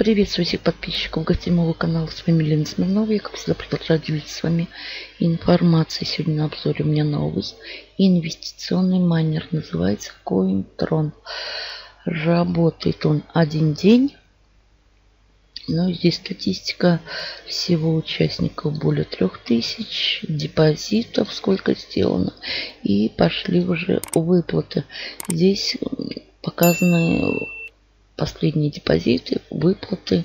Приветствую всех подписчиков гостевого канала. С вами Елена Смирнова. Я, как всегда, продолжаю делиться с вами информацией. Сегодня на обзоре у меня новый инвестиционный майнер. Называется CoinTron. Работает он один день. Но здесь статистика всего участников более 3000, депозитов сколько сделано. И пошли уже выплаты. Здесь показаны последние депозиты, выплаты.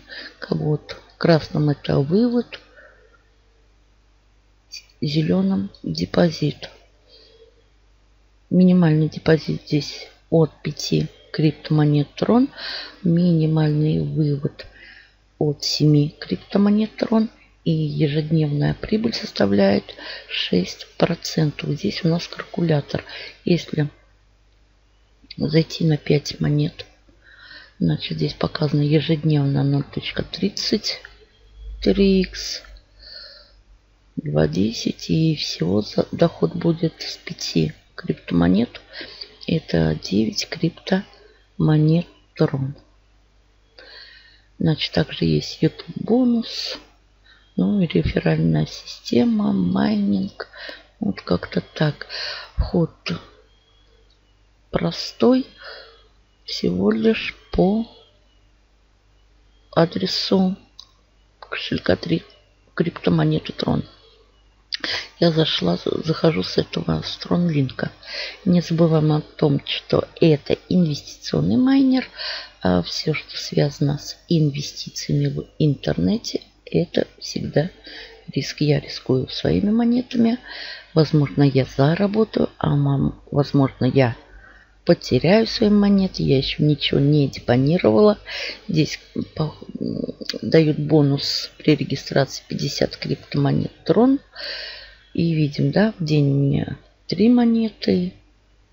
Вот в красном это вывод, в зеленом депозит. Минимальный депозит здесь от 5 криптомонет Трон. Минимальный вывод от 7 криптомонет Трон. И ежедневная прибыль составляет 6%. Здесь у нас калькулятор. Если зайти на 5 монет, значит, здесь показано ежедневно 0.33x, 2.10, и всего доход будет с 5 криптомонет. Это 9 криптомонет Трон. Значит, также есть YouTube бонус, ну и реферальная система, майнинг. Вот как-то так. Вход простой. Всего лишь по адресу кошелька 3 криптомонеты Трон. Я захожу с этого, с TronLink. Не забываем о том, что это инвестиционный майнер. А все, что связано с инвестициями в интернете, это всегда риск. Я рискую своими монетами. Возможно, я заработаю, а возможно, я потеряю свои монеты. Я еще ничего не депонировала. Здесь дают бонус при регистрации 50 криптомонет Трон. И видим, да, в день у меня 3 монеты.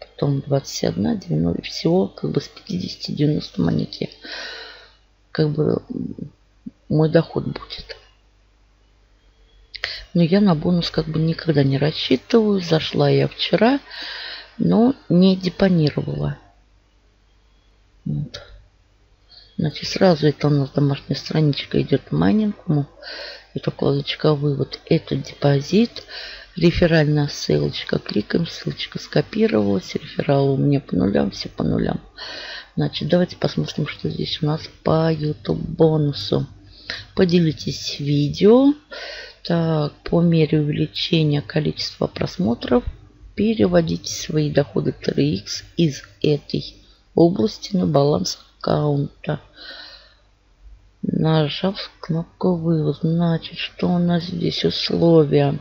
Потом 21, 90. Всего как бы с 50-90 монет я, как бы, мой доход будет. Но я на бонус как бы никогда не рассчитываю. Зашла я вчера, но не депонировала. Вот. Значит, сразу это у нас домашняя страничка идет майнинг. Это вкладочка вывод. Это депозит. Реферальная ссылочка. Кликаем. Ссылочка скопировалась. Реферал у меня по нулям. Все по нулям. Значит, давайте посмотрим, что здесь у нас по YouTube бонусу. Поделитесь видео. Так, по мере увеличения количества просмотров переводите свои доходы 3x из этой области на баланс аккаунта. Нажав кнопку вывод. Значит, что у нас здесь условия?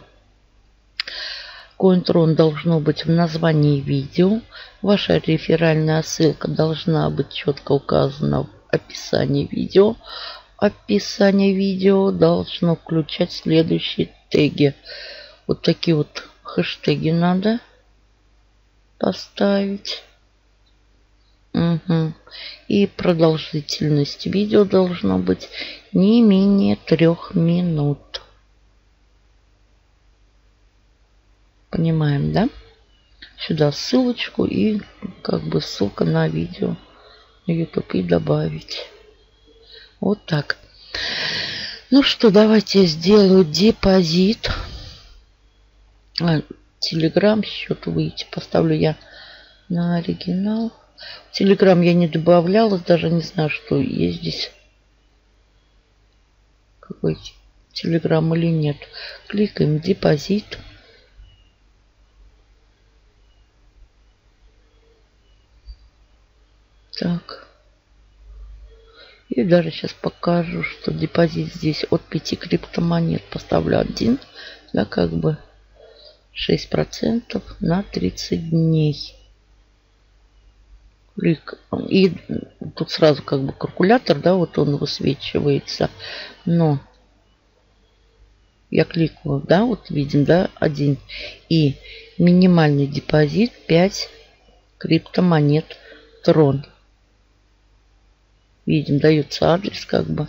CoinTron должно быть в названии видео. Ваша реферальная ссылка должна быть четко указана в описании видео. Описание видео должно включать следующие теги. Вот такие вот хэштеги надо поставить. Угу. И продолжительность видео должно быть не менее 3 минут. Понимаем, да? Сюда ссылочку и как бы ссылка на видео на YouTube и добавить. Вот так. Ну что, давайте я сделаю депозит. Телеграм счет выйти. Поставлю я на оригинал. Телеграм я не добавлялась. Даже не знаю, что есть здесь. Какой телеграм или нет. Кликаем депозит. Так. И даже сейчас покажу, что депозит здесь от 5 криптомонет. Поставлю 1. Да, как бы 6% на 30 дней. И тут сразу как бы калькулятор, да, вот он высвечивается. Но я кликнула, да, вот видим, да, 1. И минимальный депозит 5 криптомонет Трон. Видим, дается адрес как бы.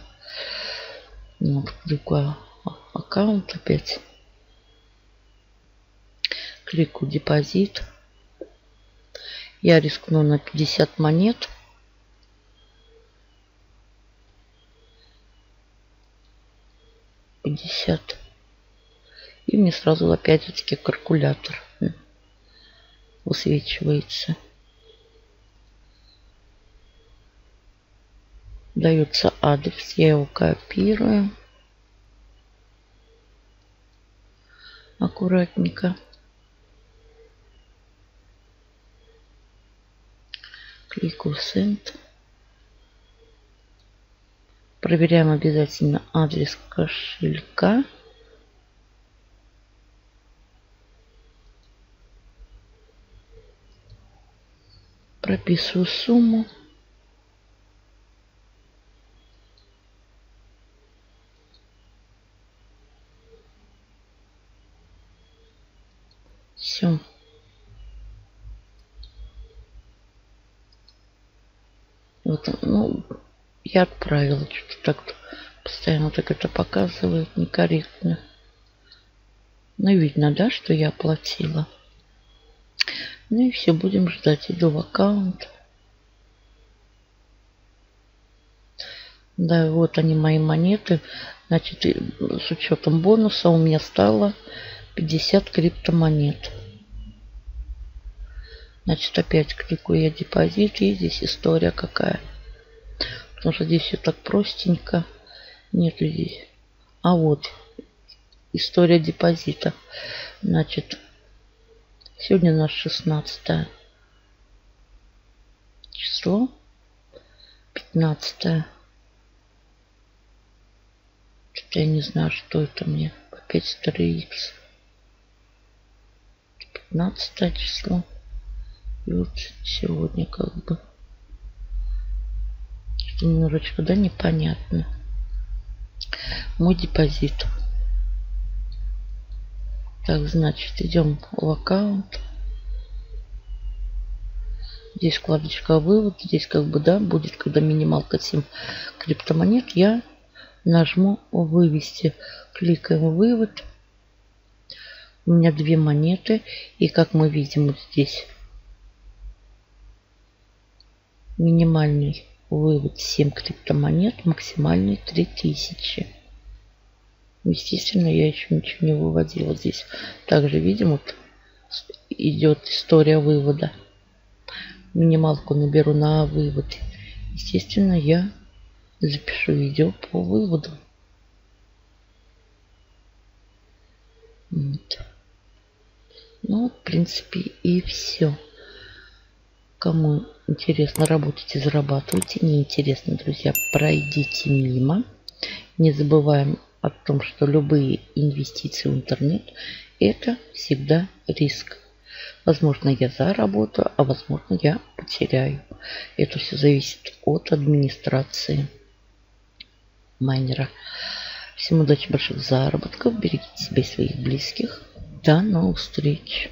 Вот, кликаю аккаунт опять. Кликаю депозит. Я рискну на 50 монет. 50. И мне сразу опять-таки калькулятор высвечивается. Дается адрес, я его копирую аккуратненько. Кликаю Send. Проверяем обязательно адрес кошелька. Прописываю сумму. Все. Вот, ну, я отправила. Что-то так постоянно так это показывает. Некорректно. Но видно, да, что я оплатила. Ну и все, будем ждать. Иду в аккаунт. Да, вот они, мои монеты. Значит, с учетом бонуса у меня стало 50 криптомонет. Значит, опять кликаю я депозит. И здесь история какая. Потому что здесь все так простенько. Нет здесь. А вот история депозита. Значит, сегодня у нас 16 число, 15. Что-то я не знаю, что это мне. Опять 3х. 15 число. И вот сегодня как бы. Что немножечко, да, непонятно. Мой депозит. Так, значит, идем в аккаунт. Здесь вкладочка вывод. Здесь как бы, да, будет, когда минималка 7 криптомонет. Я нажму вывести. Кликаем вывод. У меня 2 монеты. И как мы видим, вот здесь минимальный вывод 7 криптомонет. Максимальный 3000. Естественно, я еще ничего не выводила. Здесь также видим, вот идет история вывода. Минималку наберу на вывод. Естественно, я запишу видео по выводу. Вот. Ну, в принципе, и все. Кому интересно, работайте, зарабатывайте. Неинтересно, друзья, пройдите мимо. Не забываем о том, что любые инвестиции в интернет – это всегда риск. Возможно, я заработаю, а возможно, я потеряю. Это все зависит от администрации майнера. Всем удачи, больших заработков, берегите себя и своих близких. До новых встреч!